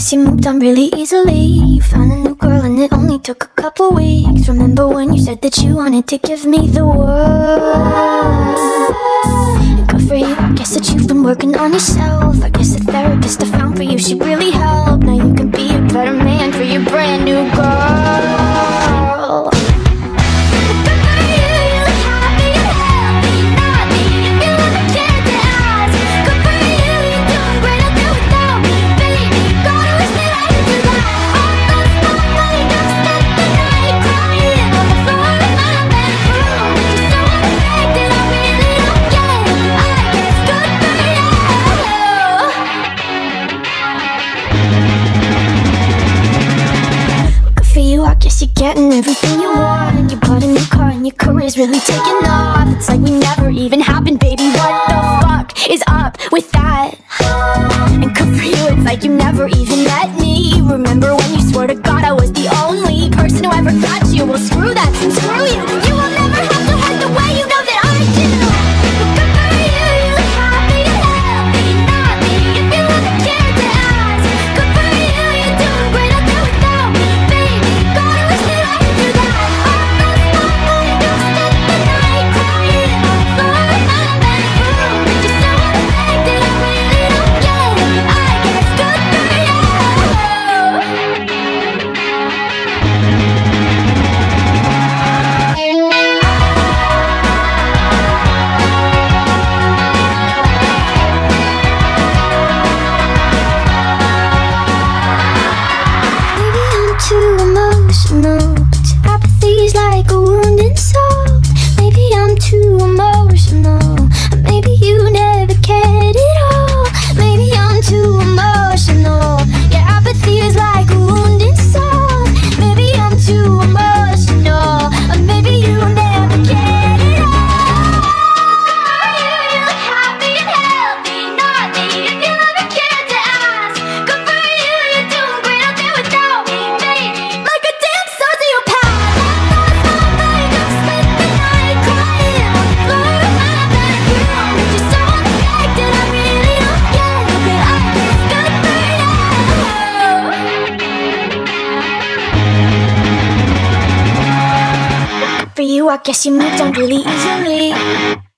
guess you moved on really easily. You found a new girl and it only took a couple weeks. Remember when you said that you wanted to give me the world? Good for you, I guess that you've been working on yourself. I guess the therapist I found for you, she really helped. Now you can be a better man for your brand new girl. You're getting everything you want. You bought a new car and your career's really taking off. It's like we never even happened, baby. What the fuck is up with that? And good for you, it's like you never even met me. Remember when you swore to God I was the only person who ever got you? Well, screw that, screw you. You will never have to hide the way you know that I do. I guess you moved on really easily.